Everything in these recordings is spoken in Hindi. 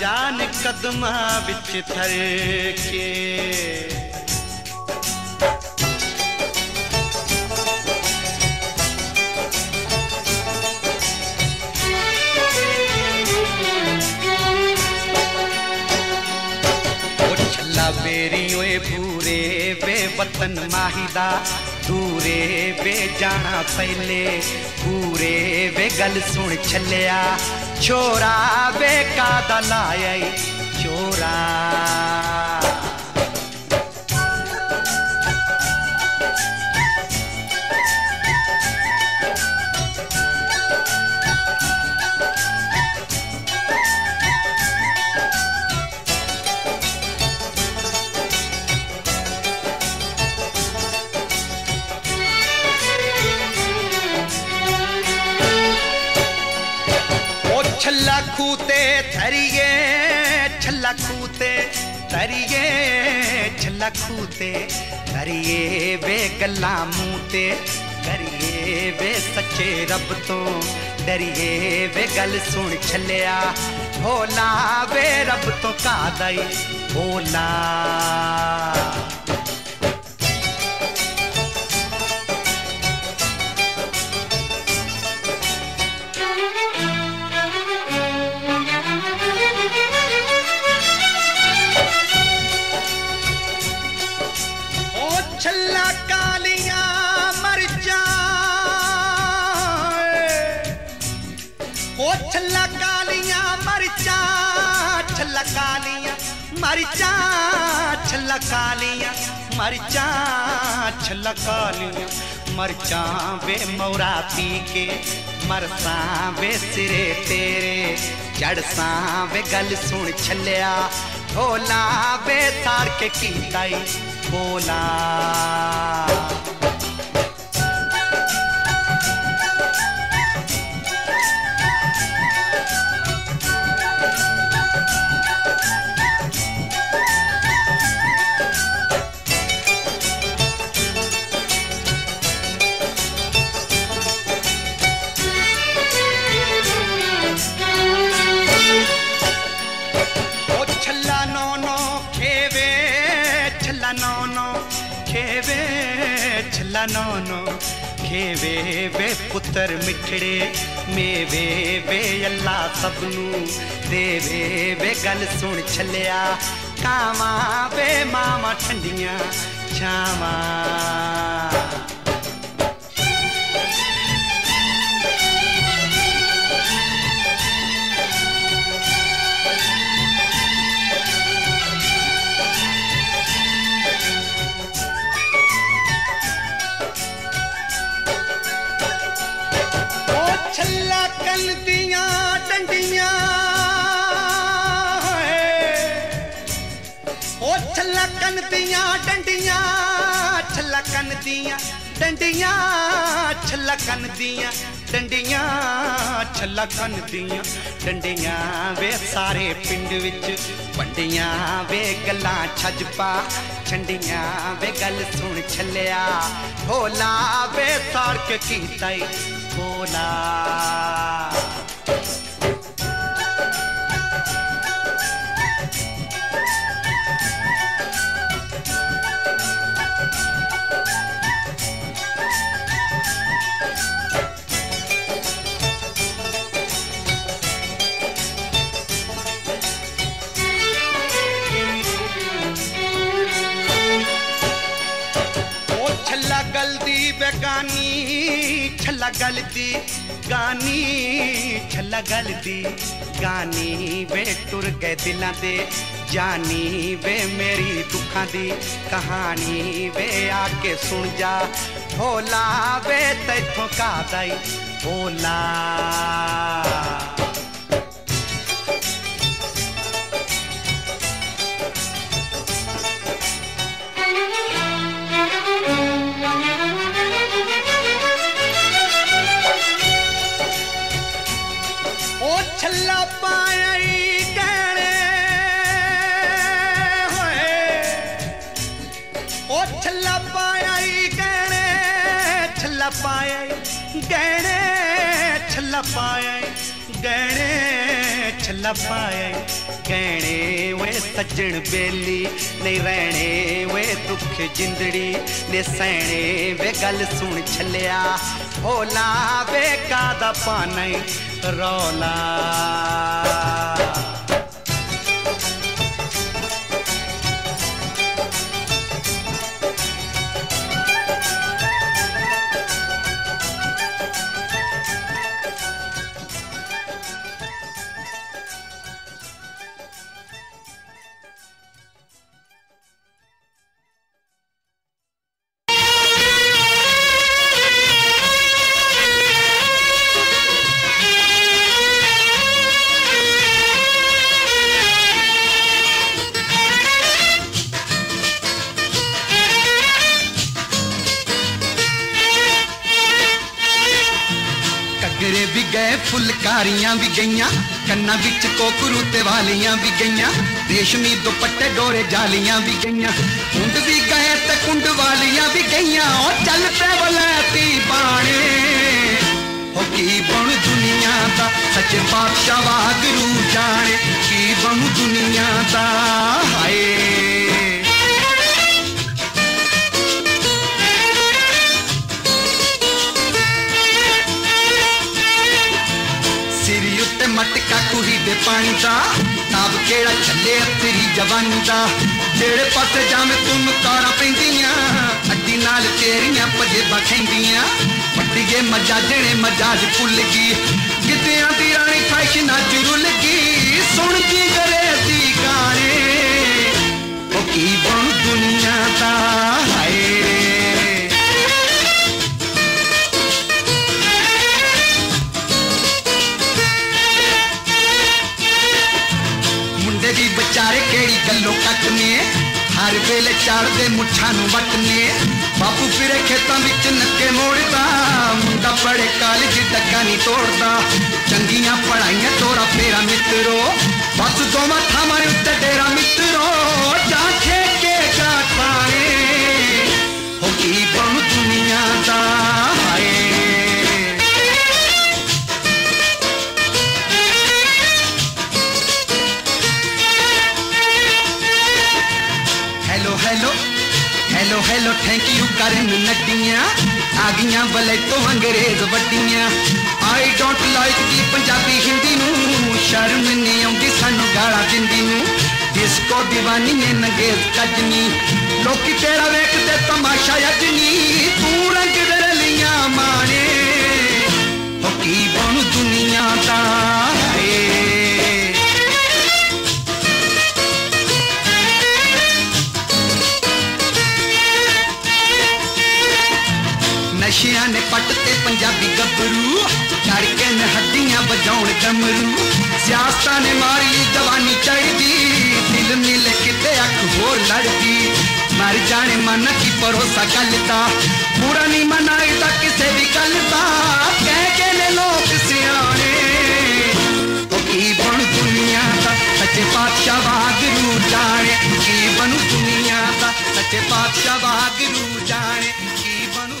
जान कदमा बिच थर के बेरियों पूरे बे वतन माहिदा दूरे बे जाना पहले पूरे बे गल सुन छलिया छोरा बे कादा लाया छोरा छल्ला कूते धरिए छल्ला कूते धरिए छल्ला कूते धरिए वे गल्ला मूते करिए वे सच्चे रब तो डरिए वे गल सुन छलिया भोला वे रब तो का दई भोला छल्ला कालिया मरचा ओ छल्ला कालिया मरचा छल्ला कालिया मरचा छल्ला कालिया मरचा छल्ला कालिया मरचा वे मौरा पी के मरसा वे सिरे तेरे चढ़सा वे गल सुन छलिया भोला वे तार के कीताई बोला छल्ला नौनो खेवे वे पुत्र मिठड़े मेवे वे अल्लाह सबनू देवे वे गल सुन छलिया कामा वे मामा ठंडिया छावा छल्ला कल दिया डंडिया ओ छल्ला कन दिया डंडिया छल्ला कन दिया डंडिया छल्ला कन दिया डंडिया छल्ला कन दिया डंडिया वे सारे पिंड विच पंडिया वे गल्ला छज पा छंडिया वे गल सुन छलिया भोला वे तार के कीता भोला गानी छल्ला गलती गानी छल्ला गलती गानी वे टुर गए दिल दे जानी वे मेरी दुखा दी कहानी वे आके सुन जा भोला वे तैथों का दाई भोला छल्ला पाया गहने होए ओ छल्ला पाया गहने छल्ला पाया गहने छल्ला पाया गहने छल्ला पाए गहने वे सजन बेली नहीं रहने वे दुख जिंदड़ी ने सहने वे गल सुन छलिया होला वे कादा पाने रौला फुलकारियां भी गईयां कन्ना बिच कोकरूते वालियां भी गईयां रेशमी दुपट्टे डोरे जालियां भी गईयां कुंड भी गए ते कुंड वालियां भी गईयां और चल पे वलैती बाणे हो की बन दुनिया दा सच बादशाह वागरू जाने की बन दुनिया दा हाय मटका कुही दे पानी दा ताब केड़ा छले तेरी जवानी दा जेड़े पास जामे तुम तारा पेंदियां अड्डी नाल तेरियां पजेबा खेंदियां पट्टिए मजाजने मजाज भुल गई कितियां दी रानी फैशन अज रुल गई सुन की करे दी गाने ओ की बन दुनिया दा हाय चारे केड़ी गलो कटने हर वेले चार दे मुठा नु बटने बापू फिरे खेतों विच नक्के मोड़दा मुंडा पड़े कॉलेज टक्का नहीं तोड़दा चंगियां पढ़ाइयां तोरा फेरा मित्रो बस दोमा थामारे उत्ते डेरा मित्रो जाखे के काटाए हो की बन दुनिया दा hi hello hello thank you करन नटियां आ गईयां भले तो अंग्रेज वड्डियां आई डोंट लाइक दी पंजाबी हिंदी नू शर्म नहीं आउंदी सानू गाला दिंदी नू डिस्को दीवानी ने नंगेज कजनी लोकी तेरा वेखदे तमाशा अजनी तू रंग दे लिया माने हो की बन दुनिया दा नशिया ने पटते पंजाबी गबरू चढ़के न हड्डियां बजाउन डमरू सियासता ने मारी जवानी चढ़दी दिल मिले किते अख होर लड़दी मर जाने मन की भरोसा गलता पूरा नहीं मनाईदा किसे भी गलता कह के ने लोग सियाने ओ की बन दुनिया दा सच्चे बादशाह वागरू जाने की बन दुनिया दा सच्चे बादशाह वागरू जाने की बन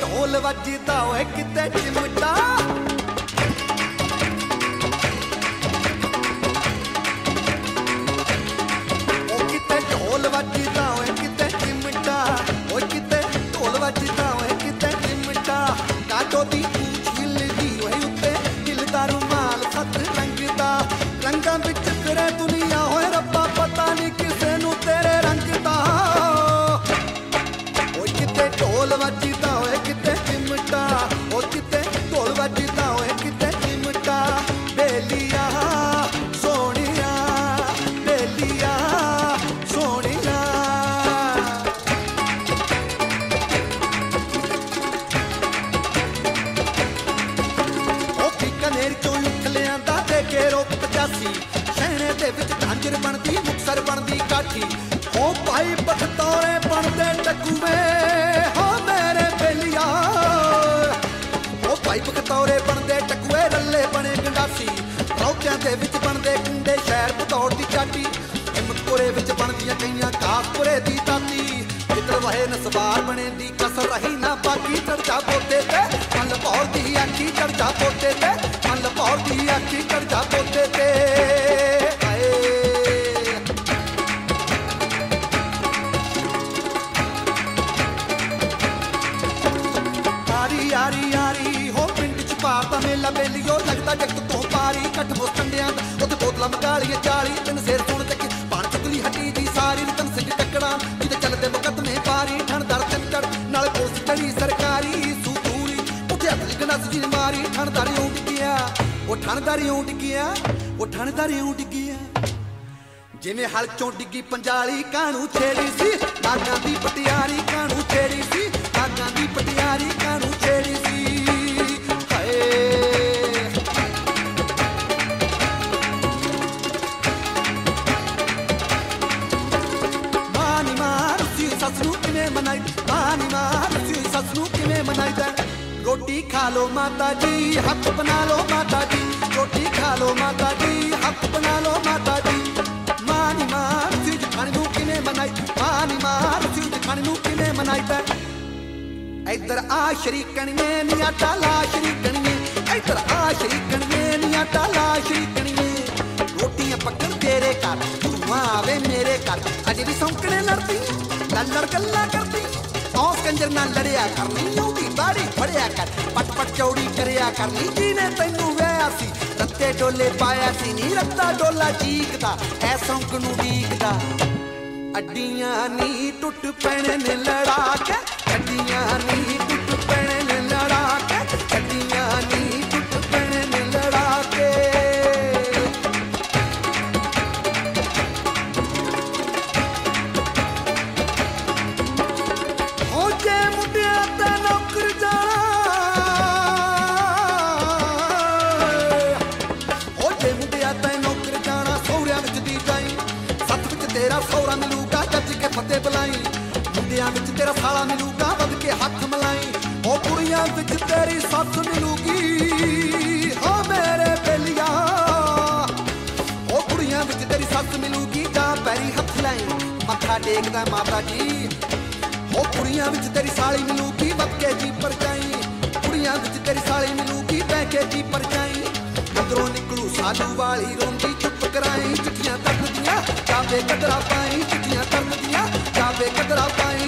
ढोल वजदा होए किते चिमटा ओ किते ढोल वजदा होए किते चिमटा ओ किते ढोल वजदा होए किते चिमटा काटो दी पूछ हिलदी होए उत्ते हिलदा रुमाल सत रंगदा रंगां विच फिरे दुनिया होए रब्बा पता नहीं किसे नू तेरे रंग दा ओ किते ढोल वजदा बनते टकुए रले बने गंडासी रौकिया के विच बनते कंडे शहर पुरे दी ताती इधर वहे नसबार बने दी कसर रही ना बाकी चर्चा बोते थे मल पौर दी आखी चर्चा बोते थे मल पौर दी आखी चर्चा बोते थे आरी आरी आरी हो पिंड च पापा मेला बेलियो लगता जगत तो पारी कट वो संडियां उत बोतला मकाली चाली तिन सिर सुन तक पान चुकली हटी दी सारी तन सिट टकड़ा जिते चलदे मुकदमे पारी ठण दर तिन चढ़ नाल पुलिस चढ़ी सरकारी सूतूरी उठे लगना सजी मारी ठणदारी उठ गया वो ठणदारी उठ गया वो ठणदारी उठ गया जिन्हें हल चों डिगी पंजाली कानू छेड़ी सी नागां दी पटियारी कानू छेड़ी सी नागां दी पटियारी कानू छेड़ी सी हाय रोटी खा लो माता जी हक बना लो माता जी रोटी खा लो माता जी हक बना लो माता जी मानी मार चीज खानू किने मनाई मानी मार चीज खानू किने मनाई पे इधर आ शरीकनिए निया ताला शरीकनिए इधर आ शरीकनिए निया ताला शरीकनिए रोटियां पकड़ तेरे घर तू आवे मेरे घर अज भी सौंकने लड़ती लल्लर गल्ला करती औस कंजर ना लड़िया कर नहीं आती बाड़ी फड़िया कर पट पट चौड़ी करिया कर नी जी ने तैनू वैया सी रत्ते डोले पाया सी नी रत्ता डोला चीकदा ऐ सौंकनू डीकदा अड्डियां नी टुट पैणे ने लड़ा के अड्डियां नी टुट पैणे ने लड़ा के अड्डियां नी टुट पैणे ने लड़ा के तेरा साला मिलूगा बद के हाथ मलाई ओ कुड़ियां विच तेरी सस मिलूगी हो मेरे बेलिया ओ कुड़ियां विच तेरी सस मिलूगी जा पैरी हथ लाई मथा टेकदा माता जी ओ कुड़ियां विच तेरी साली मिलूगी बद के जी परचाई कुड़ियां विच तेरी साली मिलूगी बह के जी परचाई अंदरों निकलू साधु वाली रोंदी चुप कराई चिट्ठियां तक दिया जावे कदरा पाई चिट्ठियां तक दिया जावे कदरा पाई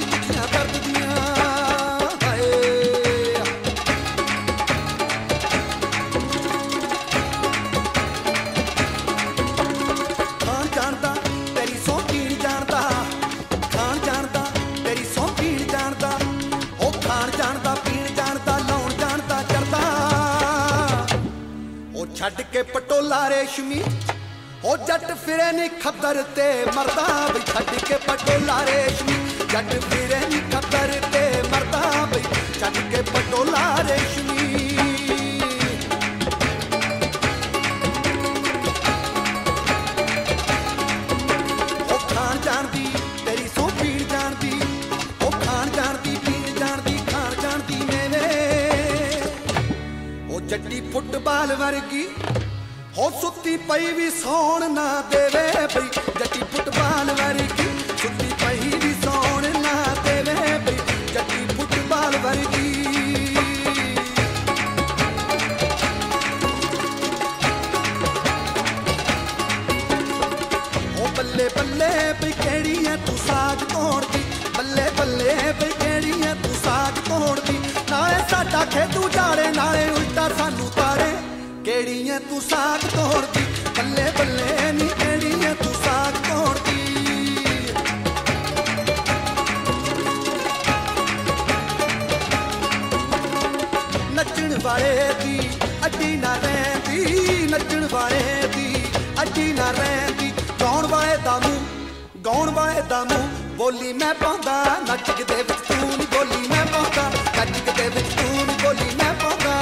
छड़ के पटोला रेशमी ओ जट फिरे नी खबर ते मरदा भी छड़ के पटोला रेशमी जट फिरे नी खबर ते मरदा भी छड़ के पटोला रेशमी ओ खान जानदी तेरी सो पीड़ जानदी ओ खान जानदी पीड़ जानदी खान जानदी मेरे ओ जट्टी फुटबॉल वर्गी हो सुती पई भी सौण ना देवे भई जट्टी फुटबॉल वर्गी सुती पई भी सौण ना देवे भई जट्टी फुटबॉल वर्गी ओ बल्ले बल्ले भई केड़ी है तू साज तोड़दी बल्ले बल्ले भई केड़ी है तू साज तोड़दी नाले साडा खेतू जाड़े नाले उल्टा सानू तारे केड़ियां तू साग तोड़ती बल्ले बल्ले नी केड़ियां तू साग तोड़ती नचण वाले दी अड्डी ना रहंदी नचण वाले दी अड्डी ना रहंदी गाउण वाले दा मूंह बोली मैं पांदा नचकदे विच तू नी बोली मैं पांदा नचकदे विच तू नी बोली मैं पांदा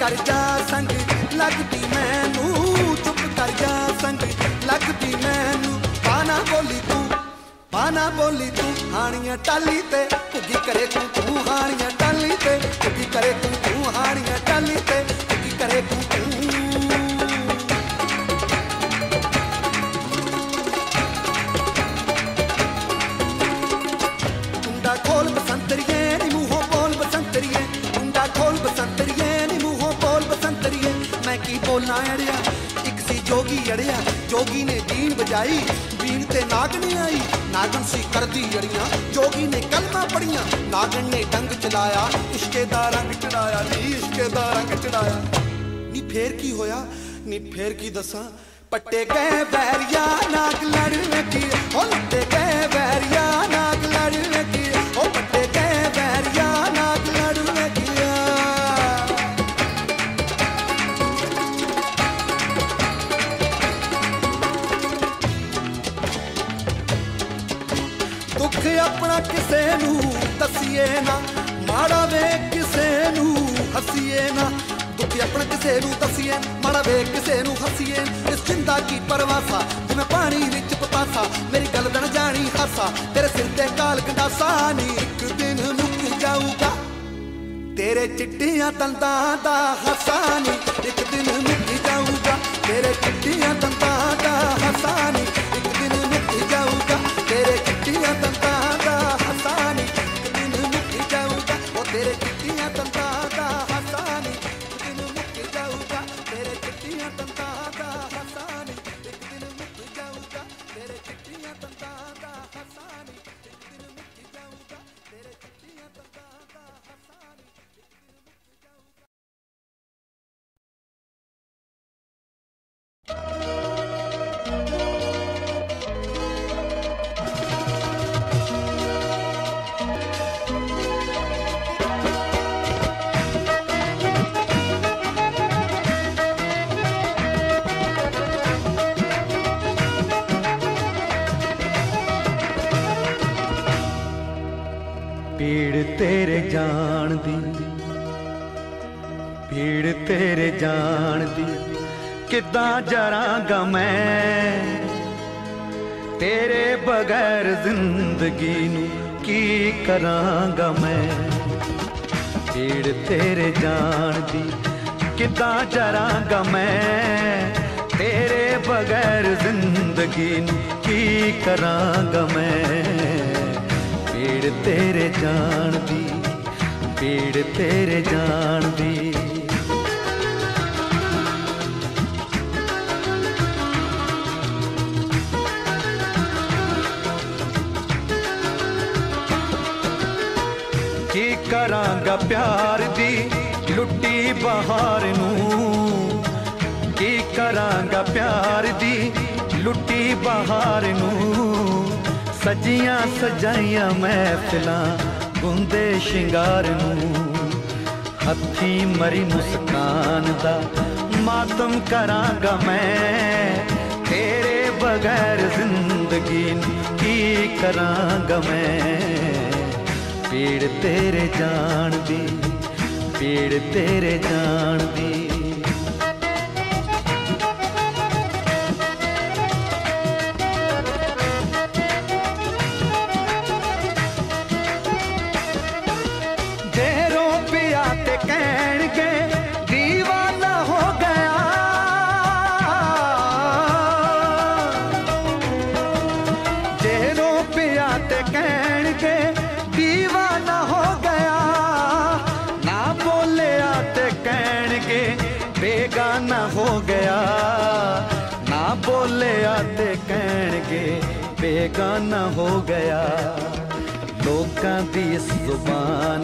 कर जा संग लगती मैनू चुप कर जा संग लगती मैनू पाना बोली तू हानियां टाली ते कुकी करे तू हानियां टाली ते कुकी करे तू हानियां टाली ते कुकी करे तू बसंतरिये नी मूहों बोल बसंतरिये मैं की बोलना अड़िया एक सी जोगी अड़िया जोगी ने बीन बजाई बीन ते नागनी आई नागन सी कर दी अड़िया जोगी ने कलमा पढ़िया नागन ने डंग चलाया इश्के दा रंग चढ़ाया नी इश्के दा रंग चढ़ाया नी फेर की होया नी फेर की दसा पट्टे गए बैरिया नाग लड़ने की ओ लट्टे गए बैरिया नाग लड़ने की ओ पट्टे गए बैरिया नाग लड़ने की दुख अपना किसे नू दसिए ना माड़ा वे किसे नू हसीए ना दुख अपना किसे नू दसिए माड़ा वे किसे नू हसीए जिंदा की परवासा जिमें पानी विच पतासा मेरी गल बन जानी हासा तेरे सिर ते काल गंडासा नी एक दिन मुक जाऊगा तेरे चिट्टियां दंदां दा हासा नी एक दिन मुक जाऊगा तेरे चिट्टियां दंदां दा हासा नी एक दिन मुक जाऊगा तेरे चिट्टियां दंदां दा हासा नी एक दिन मुक जाऊगा ओ तेरे चिट्टियां दंदां दा हासा नी एक दिन मुक जाऊगा तेरे चिट्टियां दंदां दा पीड़ तेरे जान दी पीड़ तेरे जान दी किदा जरांगा मैं तेरे बगैर जिंदगी नू की करांगा मैं पीड़ तेरे जान दी किदा जरांगा मैं तेरे बगैर जिंदगी नू की करांगा मैं पीड़ तेरे जान दी पीड़ तेरे जान दी की करांगा प्यार दी लुटी बहार नू की करांगा प्यार दी लुटी बहार नू सजिया सजाइया महफिलां गुंदे शिंगार नू हथी मरी मुस्कान दा मातम करांगा मैं तेरे बगैर जिंदगी की करांगा मैं पीड़ तेरे जान दी पीड़ तेरे जान दी बेगाना हो गया लोकां दी इस जुबान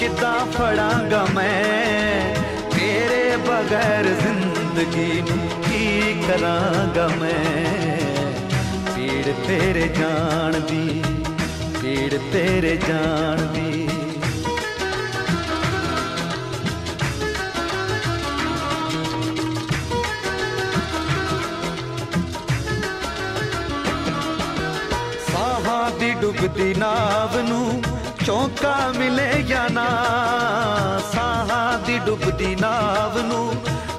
किदा फड़ांगा मैं तेरे बगैर जिंदगी की करांगा मैं पीड़ तेरे जान दी पीड़ तेरे जान दी डुबदी नाव नू चौंका मिलेगा ना साहा दी डुबदी नाव नू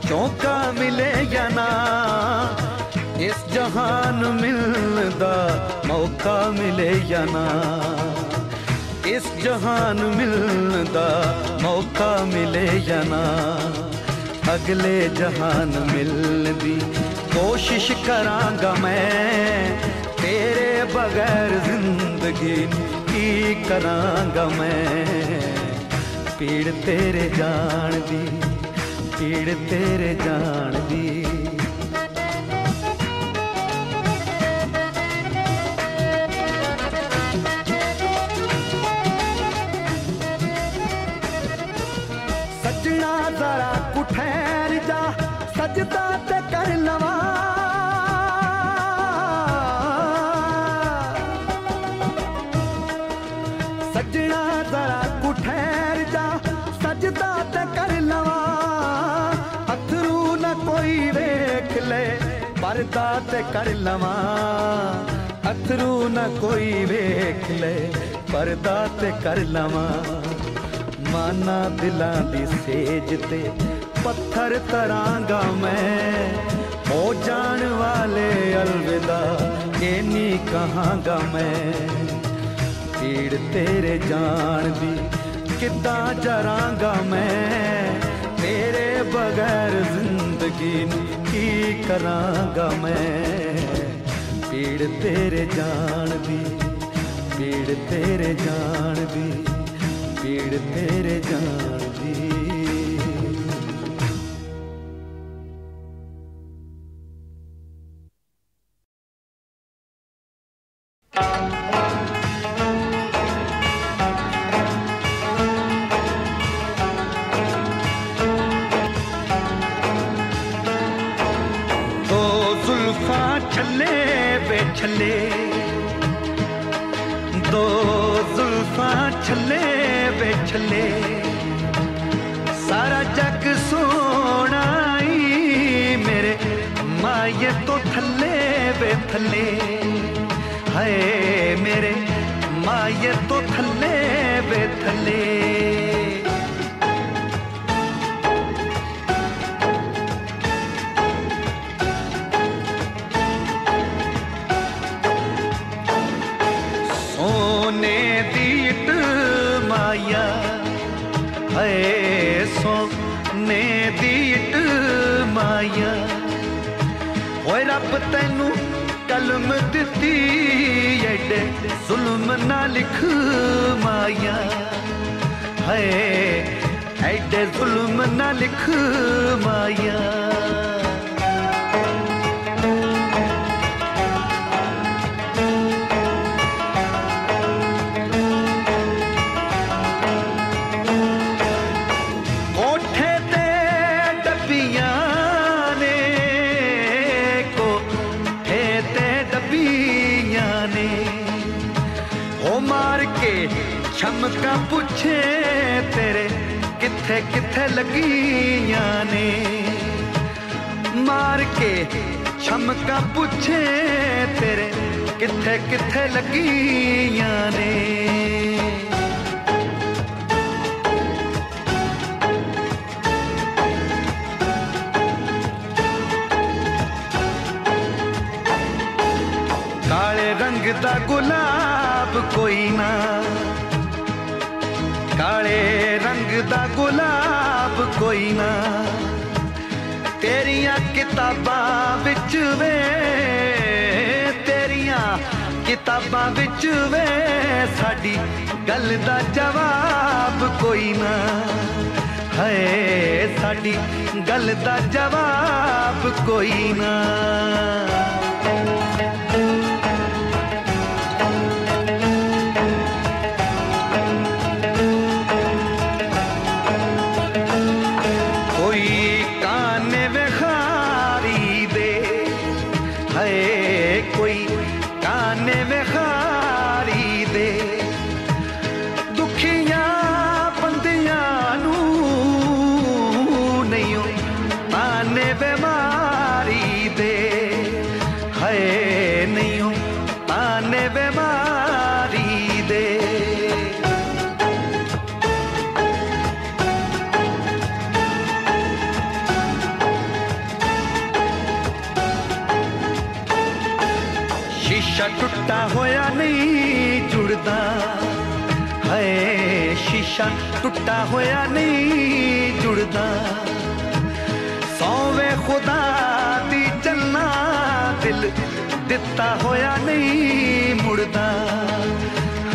चौंका मिलेगा ना इस जहान मिलदा मौका मिलेगा ना इस जहान मिलदा मौका मिलेगा ना अगले जहान मिलदी कोशिश करांगा मैं तेरे बगैर जिंदगी की करांगा मैं पीड़ तेरे जान दी, पीड़ तेरे जान दी। सजना जरा कुठेर जा, सजदा ते कर लवा। सजना जरा कुठेर जा, सजदा ते कर लवा। अथरू न कोई वेख ले, पर्दा ते कर लवा। अथरू न कोई वेख ले, पर्दा ते कर लवा। माना दिलां दी सेज ते पत्थर तरांगा मैं, हो जान वाले अलविदा एनी कहांगा मैं। पीड़ तेरे जान दी किदा जरांगा मैं, तेरे बगैर जिंदगी की करांगा मैं। पीड़ तेरे जान दी, पीड़ तेरे जान दी, पीड़ तेरे जान दी। ओ जुल्फा छल्ले बे छल्ले, दो जुल्फा छल्ले बे छल्ले। सारा जग सोना ई मेरे माये तो थल्ले बे थल्ले। हाय मेरे माये तो थल्ले बे थल्ले। हाय सोने दीट माया, ओए रब तैनू कलम दिती एडे जुल्म ना लिख माया। हाय एडे जुल्म ना लिख माया। छमका पूछे तेरे किथे किथे लगिया ने, मार के छमका पूछे तेरे किथे किथे लगिया ने। काले रंग दा गुलाब कोई ना, काले रंग दा गुलाब कोई ना। तेरिया किताबां विच वे, तेरिया किताबां विच वे। साडी गल दा जवाब कोई ना, हाय साडी गल दा जवाब कोई ना। शीशा टुटा होया नहीं जुड़दा, हाय शीशा टुटा होया नहीं जुड़दा। सौवे खुदा दी चलना दिल दिता होया नहीं मुड़दा,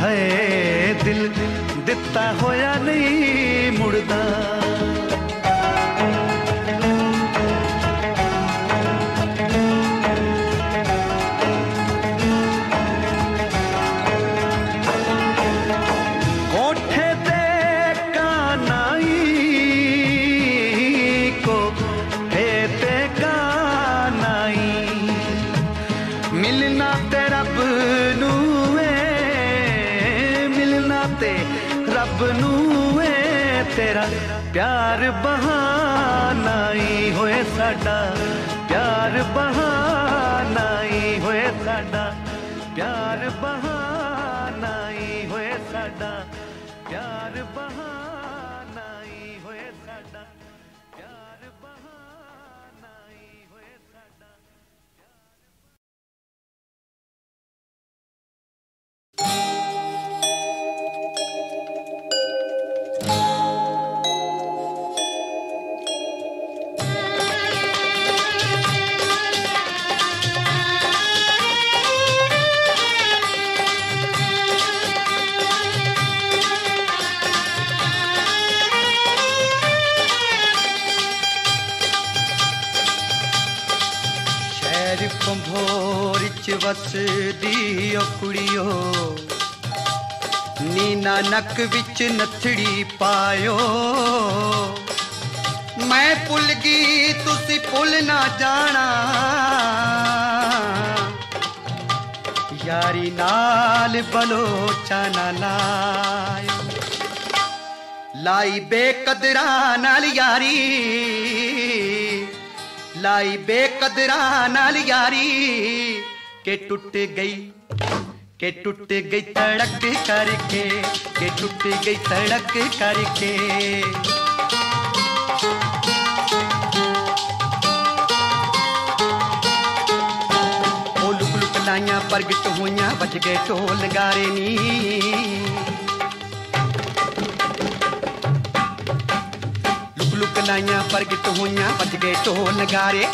हाय दिल दिता होया नहीं। छोड़दा। कोठे ते कानाई कोठे ते कानाई मिलना ते रब नू रब नूए तेरा प्यार बहानाई होए साडा प्यार बहानाई होए साडा प्यार बहानाई होए साडा प्यार बहानाई होए साडा प्यार बहानाई होए साडा। वसदी ओ कुड़ियो नीना नक विच नथड़ी पायो मैं भुल गई तुसी भुल ना जाना यारी नाल बलोचा ना लायो लाई बेकदरा नाल यारी लाई बेकदरा नाल यारी के टूट गई तड़क करके के टूट गई तड़क करके। ओ लुक लुक लाइया प्रगट हुइया बज गए ढोल नगारे नी लुक लुक लाइया प्रगट हुइया बज गए ढोल नगारे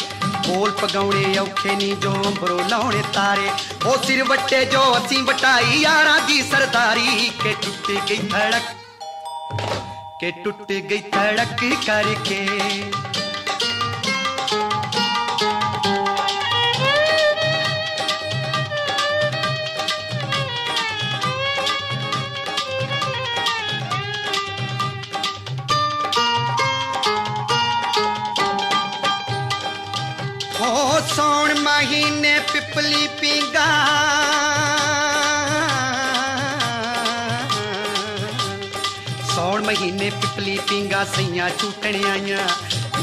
बोल पगाने औखे नी जो अंबरो लाने तारे ओ सिर वटे जो असी बटाई यारा दी सरदारी के टूट गई धड़क करके। सौण महीने पिपली पींगा सौण महीने पिपली पींगा सईया झूटने आईया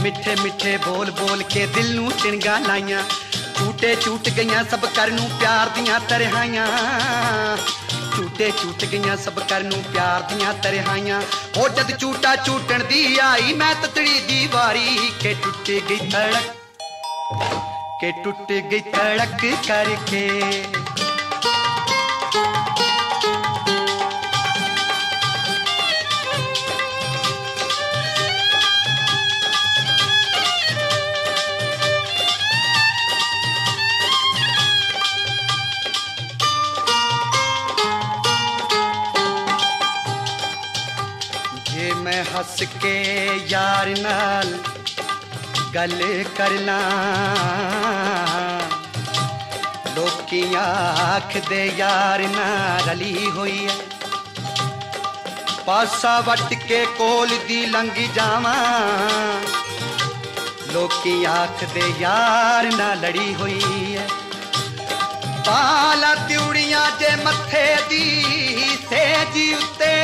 मिठे मिठे बोल बोल के दिल नू चिणगा लाइया झूटे झूट गईया सब कर नू प्यार दिया तरहाइया झूटे झूट गईया सब कर नू प्यार दिया तरहाइया। ओ जद झूटा झूटन दी आई मैं ततड़ी दी वारी के टुट गई धड़क के टूट गई धड़क करके। जे मैं हंस के यार नाल गल करना लोकी आख दे यार ना रली हुई है पासा वट के कोल दी लंघ जावा लोकी आख दे यार ना लड़ी हुई है पाला त्यूड़िया जे मथे दी सेजी उत्ते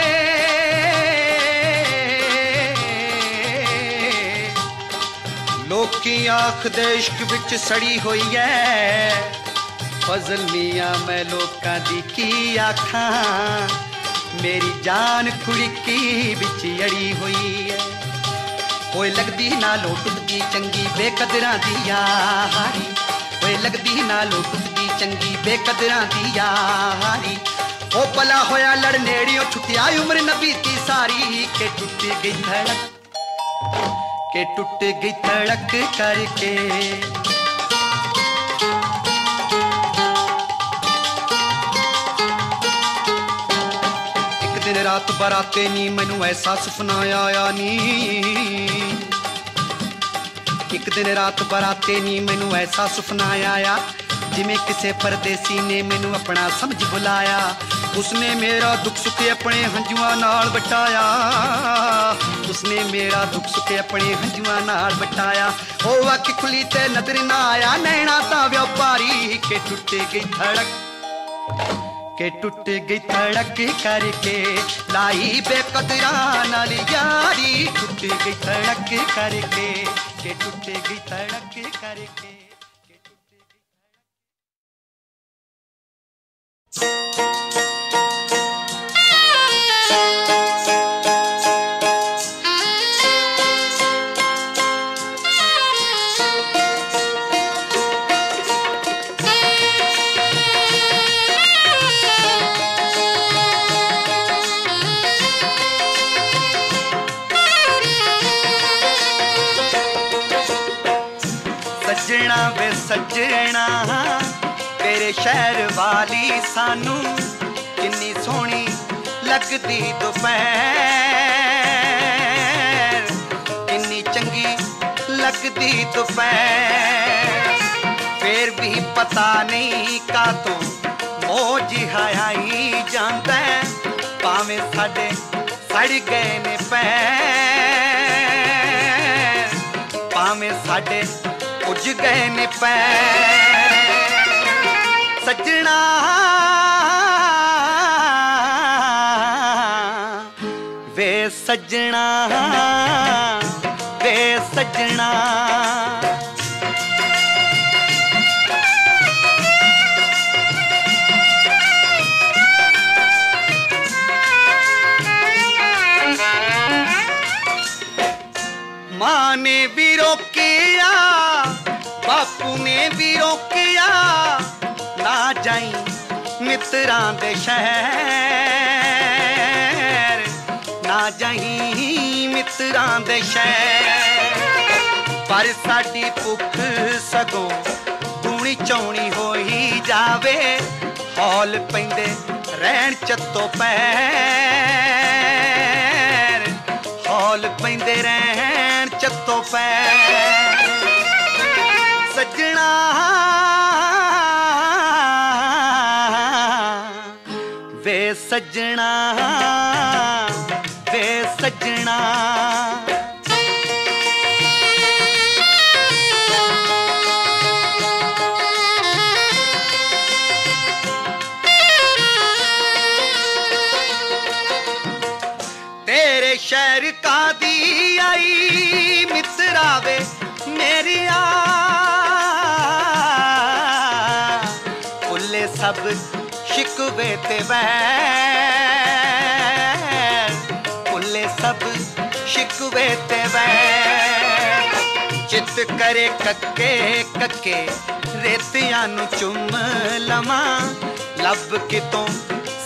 लोकी आख दे इश्क विच सड़ी होई है फजल मिया मैं लोकां दी की आखा मेरी जान खुड़की विच अड़ी होई है कोई लगदी ना लोटदी चंगी बेकदरां दी यारी कोई लगदी ना लोटदी चंगी बेकदरां दी यारी। ओ भला होया लड़ नेड़ियों छुटिया उम्र न बीती सारी के टुट गई धड़क के टूट गई धड़क करके। एक दिन रात बराते नी मैनू ऐसा सुपना आया नी। एक दिन रात बराते नी मैनू ऐसा सुपना आया, जिमें किसी परदेसी ने मैनू अपना समझ बुलाया। उसने मेरा दुख सुख अपने हंजुआ नाल बटाया, उसने मेरा दुख सुख अपने हंजुआ नाल बटाया। ओ अख खुली ते नजर ना आया, नैना ता व्यापारी के टुट गई धड़क, के टुट गई धड़क करके लाई बेकदरान नाल यारी। टुट गई धड़क करके, के टुट गई धड़क करके। सजना वे सजना तेरे शहर वाली सानू किन्नी सोहनी लगदी दोपहर, किन्नी चंगी लगदी दोपहर। फिर भी पता नहीं का तो मोज हाई जाता है, भावें साडे सड़ गए ने पैर, भावें साडे उज गए ने पैर। सजना वे सजना, वे सजना। माँ ने भी रोकिया, बापू ने भी रोकिया, ना जाई मित्रां दे शहर, ना जाई मित्रां दे शहर। पर साडी भुख सगों दूनी चौनी होई जावे, हौल पैंदे रहण चत्तो पैर, हौल पैंदे रहण चत्तो पैर। सजना वे सजना, वे सजना। तेरे शहर का दी आई मित्रा वे मेरी सब शिकवे ते वैर, भुले सब शिकवे ते वैर। चित करे कक्के कक्के रेतियां नू चुम लमा, लब कितों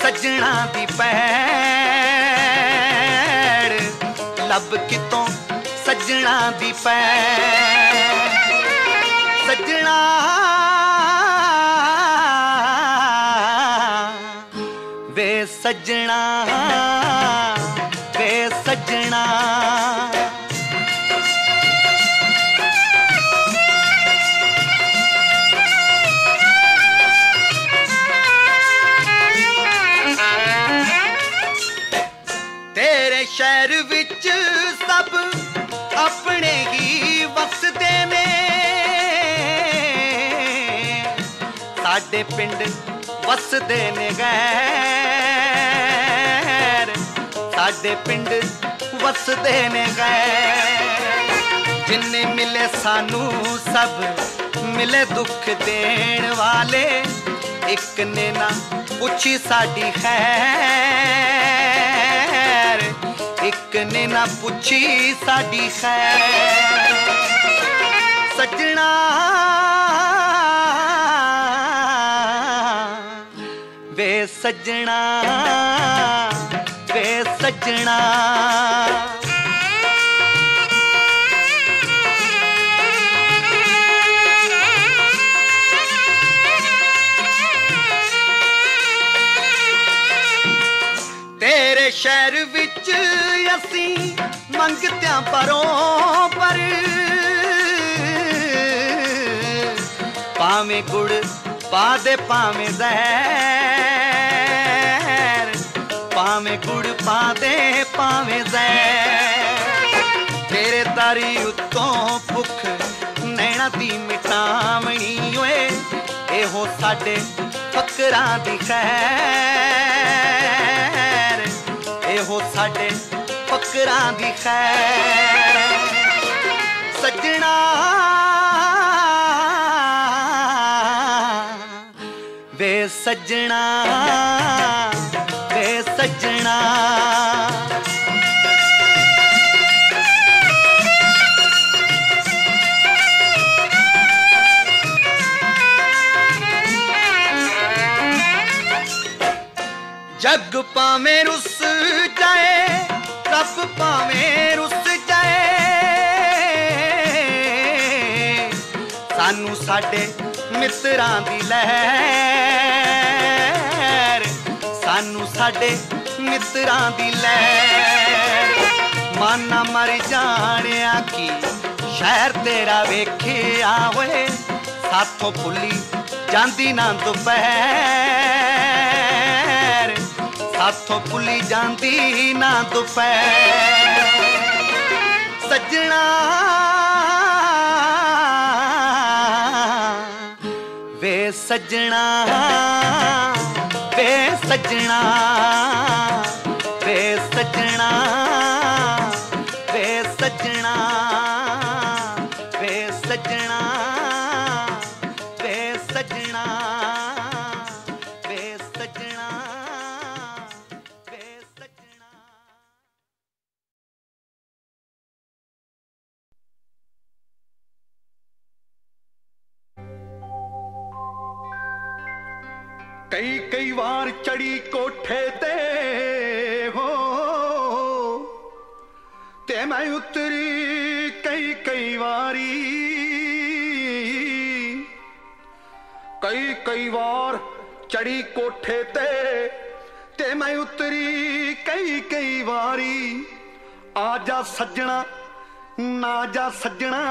सजना दी पैर, लब कितों सजना दी पैर। सजना सजना, वे सजना। तेरे शहर विच सब अपने ही वसदे ने, साडे पिंड वसदे ने गैर, साडे पिंड वसदे ने गैर। जिन्ने मिले सानू सब मिले दुख देन वाले, एक ने ना पुछी साडी खैर, एक ने ना पुछी साडी खैर। सजना वे सजना, वे सजना। तेरे शहर विच असी मंगत्यां परों पर पावे गुड़ पा दे पावे जहर पावे गुड़ पा दे पावे जहर तेरे तारी उत्तों भुख नैना दी मिटावणी ओए एहो साडे फकरां दी खैर एहो साडे फकरां दी खैर सजना वे सजना वे सजना जग पावे रुस जाए रब पावे रुस जाए सानू साडे मित्रां दी लहर सानू साडे मित्रां दी लहर माना मर जाने की शहर तेरा वेखिया होए साथों भुली जांदी ना दोपहर हाथों भुली जाती ना दोपहर सजना वे सजना वे सजना वे सजना वे सजना वे सजना वे सजना। कई कई बार चढ़ी कोठे ते हो ते मैं उतरी कई कई वारी कई कई बार चढ़ी कोठे ते मैं उतरी कई कई वारी आ जा सजना ना जा सजना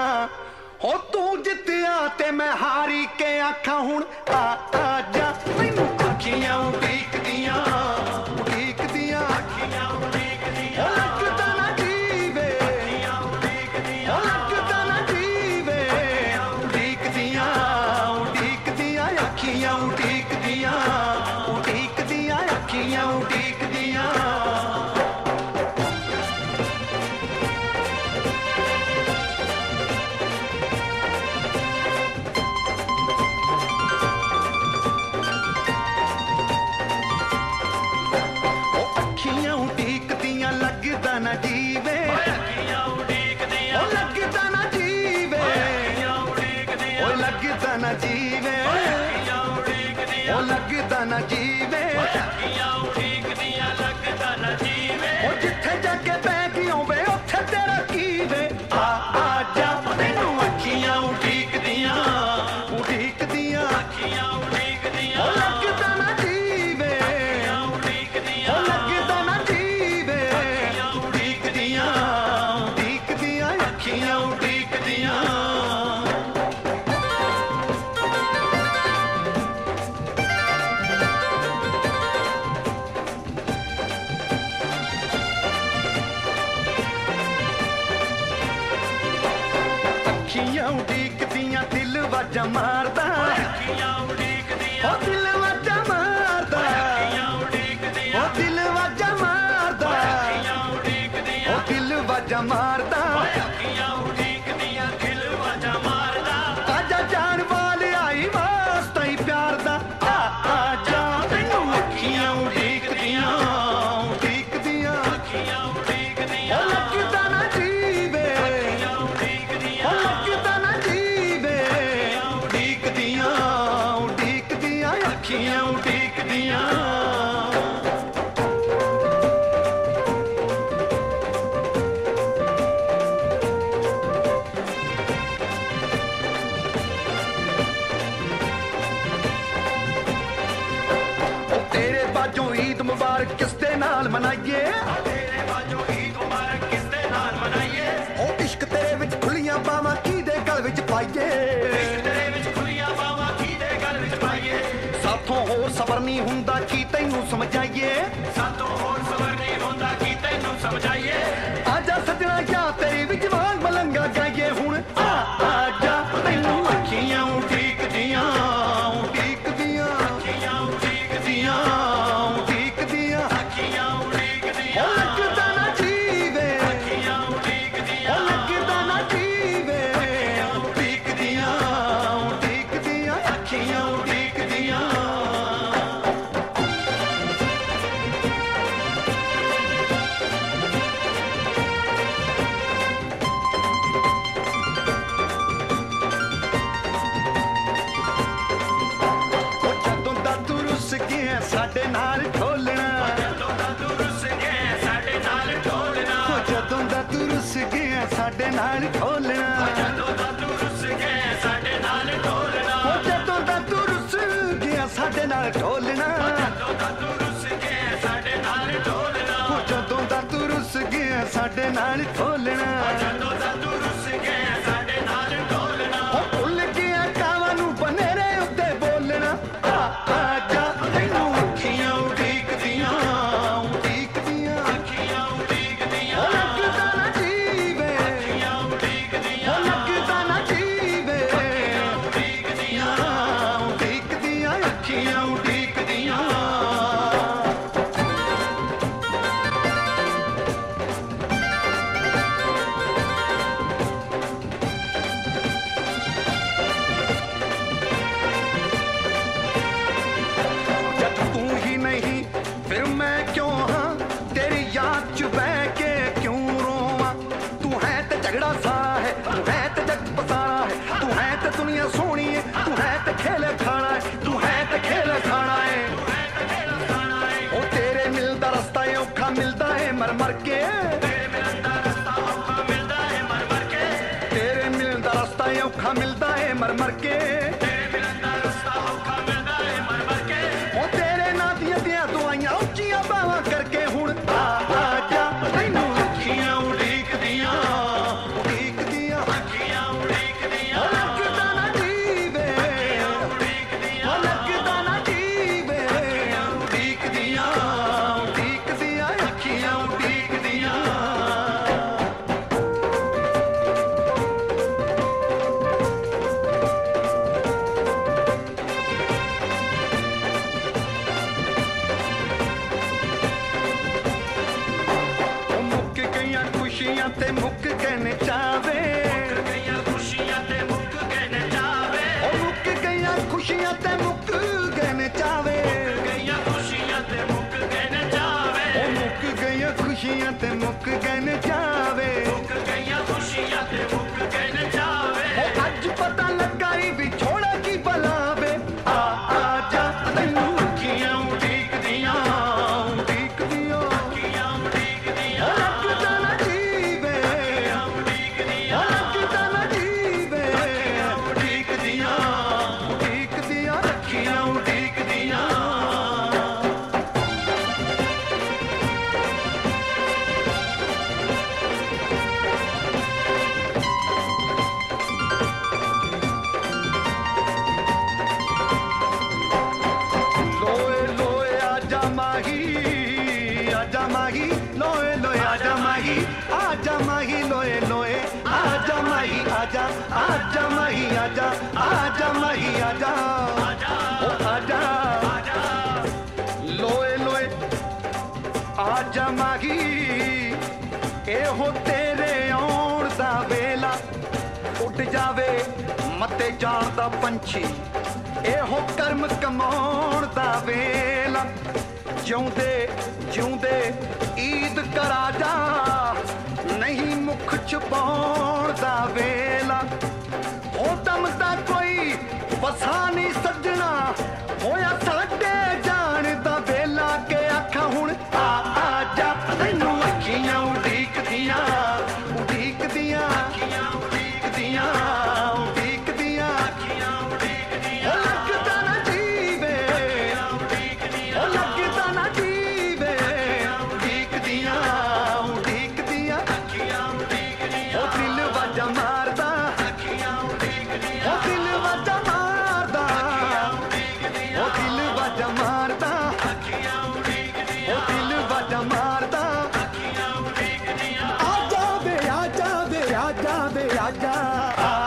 हो तू जितया ते मैं हारी के आखा हूं आ जा मैनू अखियां उड़ीकदियां उड़ीकदियां अखियां उड़ीकदियां लगदा ना जीवे अखियां उड़ीकदियां लगदा ना जीवे उड़ीकदियां उड़ीकदियां अखियां उड़ीकदियां उड़ीकदियां अखियां उड़ीकदियां लगदा ना जीवे लगदा ना जीवे जिथे जाके पै गई होवे उथे तेरा की वे आ जा तेनू अखियां उड़ीकदियां उड़ीकदियां अखियां उड़ीकदियां लगदा ना जीवे उड़ीकदियां लगदा ना जीवे उड़ीकदियां उड़ीकदियां अखियां उड़ीकदियां दिल वाजा मारदा दिल वाजा मारदा दिल वाजा मारदा आजा जान वाले आई वास्ता ही प्यार दा आजा तेनू अखियां उड़ीकदियां उड़ीकदियां अखियां उड़ीकदियां लगदा ना जीवे लगदा ना जीवे उड़ीकदियां नाल मनाइए, तेरे बाजू ईद मुबारक किस दे नाल मनाइए। ओ इश्क तेरे विच खुलियां बावां की दे गल विच पाइए, इश्क तेरे विच खुलियां बावां की दे गल विच पाइए। साथों होर सबर नहीं हुंदा की तैनू समझाइए, साथों होर सबर नहीं हुंदा की तैनू समझाइए। आजा सजना या तेरी विच जवान मलंगा गाइए हुण, आ आजा तैनू अखियां उठीकदियां साडे नाल ढोलना, जदों दा तू रुस गया साडे नाल ढोलना, जदों दा तू रुस गया साडे नाल ढोलना, जदों दा तू रुस गया साडे नाल ढोलना, जदों दा तू रुस गया साडे नाल ढोलना, जदों दा तू रुस गया साडे नाल ढोलना, जदों दा तू रुस गया साडे नाल ढोलना, जदों दा तू रुस गया साडे नाल ढोलना। ओ भुल गया कावां नूं बनेरे उत्ते बोलना, आ आजा मिलता है मर मर के, तेरे मिलता रास्ता औखा मिलता है मर मर के, तेरे मिलता रास्ता औखा मिलता है मर मर के, तेरे मिलता रास्ता औखा मिलता है मर मर के। ओ तेरे ना दिया दिया दुआइयां उच्चियां बावां करके हुण, आ आजा तैनू अखियां उड़ीकदियां उड़ीकदियां अखियां उड़ीकदियां, ओ लगदा ना जीवे अखियां उड़ीकदियां, ओ लगदा ना जीवे अखियां उड़ीकदियां। ते मुक कहने चावे, खुशियां ते मुक कहने चावे, ओ मुक गया खुशियां ते मुक कहने चावे, गया खुशियां ते मुक कहने चावे, ओ मुक गया खुशियां ते मुक कहने चावे, मुक गया खुशियां ते मुक कहने चावे। ओ आज पता लगा ई विछोड़ा की बलावे, आ आजा तैनू अखियां उठीकदियां उठीकदियां अखियां उठीकदियां। आजा माही आजा, आजा माही आजा, आजा आजा आजा लोए लोए आजा माही। एहो तेरे आउण दा वेला, उठ जावे मते जान दा पंछी, एहो कर्म कमाउण दा वेला, जिउंदे जिउंदे ईद करा जा, नहीं मुख छुपाउण दा वेला। ओ दम दा कोई वसा नहीं सजना, होया साडे जान दा वेला के आखा हुण, आ आजा तैनू अखियां उठीकदियां उठीकदियां अखियां उठीकदियां उठीकदियां अखियां उठीकदियां। ओ लगदा ना जीवे, ओ लगदा ना जीवे। जा।